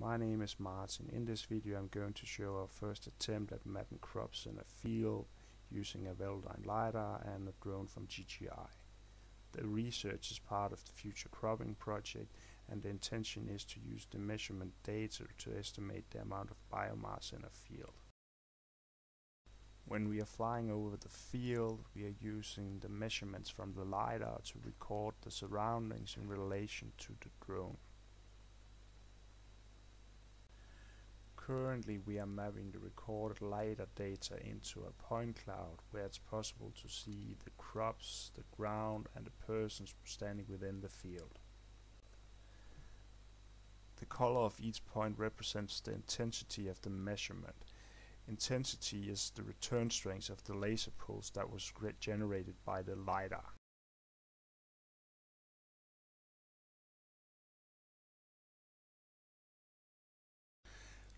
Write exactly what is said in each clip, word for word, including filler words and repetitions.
My name is Martin. In this video I'm going to show our first attempt at mapping crops in a field using a Velodyne LiDAR and a drone from D J I. The research is part of the future cropping project, and the intention is to use the measurement data to estimate the amount of biomass in a field. When we are flying over the field, we are using the measurements from the LiDAR to record the surroundings in relation to the drone. Currently we are mapping the recorded LiDAR data into a point cloud where it's possible to see the crops, the ground and the persons standing within the field. The color of each point represents the intensity of the measurement. Intensity is the return strength of the laser pulse that was generated by the LiDAR.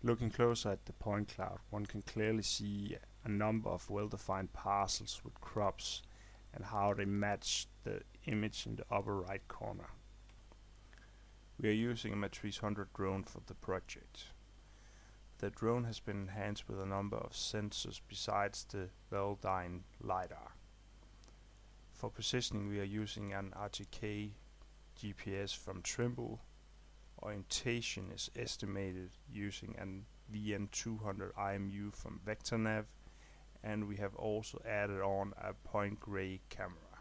Looking closer at the point cloud, one can clearly see a number of well-defined parcels with crops and how they match the image in the upper right corner. We are using a Matrice one hundred drone for the project. The drone has been enhanced with a number of sensors besides the Velodyne LiDAR. For positioning we are using an R T K G P S from Trimble. Orientation is estimated using an V N two hundred I M U from VectorNav, and we have also added on a Point Gray camera.